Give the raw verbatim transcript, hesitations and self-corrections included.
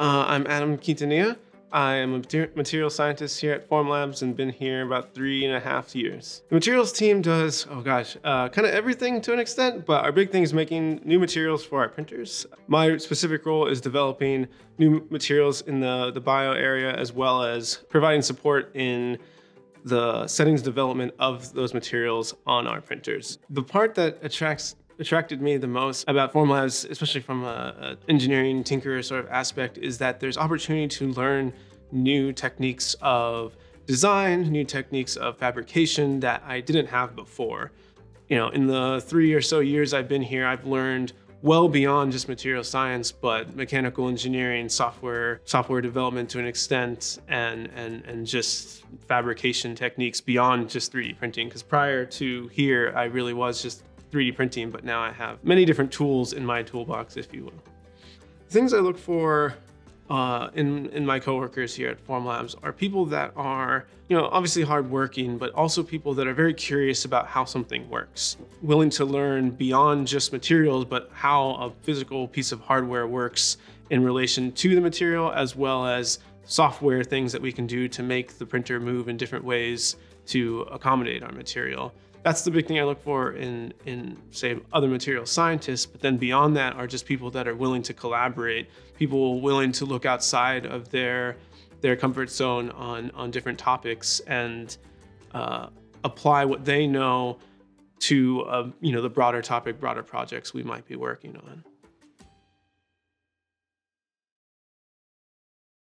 Uh, I'm Adam Quintanilla. I am a materials scientist here at Formlabs and been here about three and a half years. The materials team does, oh gosh, uh, kind of everything to an extent, but our big thing is making new materials for our printers. My specific role is developing new materials in the, the bio area, as well as providing support in the settings development of those materials on our printers. The part that attracts attracted me the most about Formlabs, especially from an engineering tinkerer sort of aspect, is that there's opportunity to learn new techniques of design, new techniques of fabrication that I didn't have before. You know, in the three or so years I've been here, I've learned well beyond just material science, but mechanical engineering, software, software development to an extent, and, and, and just fabrication techniques beyond just three D printing. Because prior to here, I really was just three D printing, but now I have many different tools in my toolbox, if you will. Things I look for uh, in, in my coworkers here at Formlabs are people that are, you know, obviously hardworking, but also people that are very curious about how something works, willing to learn beyond just materials, but how a physical piece of hardware works in relation to the material, as well as software things that we can do to make the printer move in different ways to accommodate our material. That's the big thing I look for in, in, say, other material scientists, but then beyond that are just people that are willing to collaborate, people willing to look outside of their, their comfort zone on, on different topics and uh, apply what they know to, uh, you know, the broader topic, broader projects we might be working on.